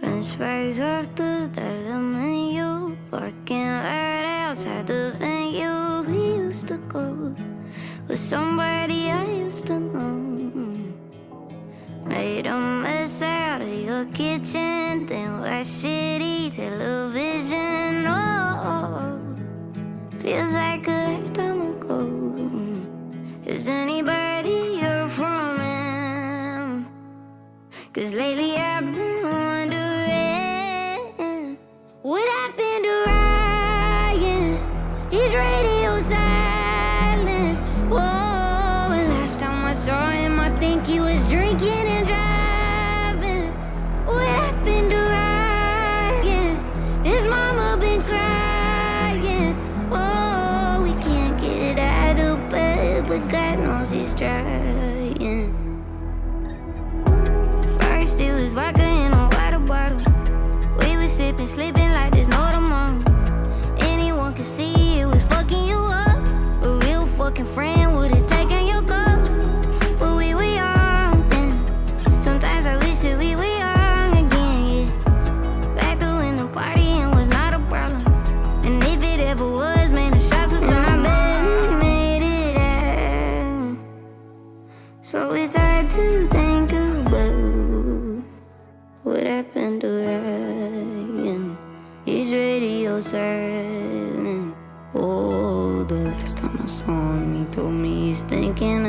French fries after that, the menu. Parking lot outside the venue we used to go with somebody I used to know. Made a mess out of your kitchen, then watch shitty television. Oh, feels like a lifetime ago. Is anybody here from him? 'Cause lately I've been wondering, what happened to Ryan? He's radio silent. Whoa, and last time I saw him, I think he was drinking and driving. What happened to Ryan? His mama been crying. Whoa, we can't get out of bed, but God knows he's trying. It was vodka in a water bottle. We was sipping, sleeping like there's no tomorrow. Anyone could see it was fucking you up. A real fucking friend would've taken your cup. But we were young then. Sometimes I wish that we were young again, yeah. Back to when the partying was not a problem. And if it ever was, man, the shots was on my bed. We made it out, so it's hard to think about. What happened to Ryan? He's radio silent. Oh, the last time I saw him, he told me he's thinking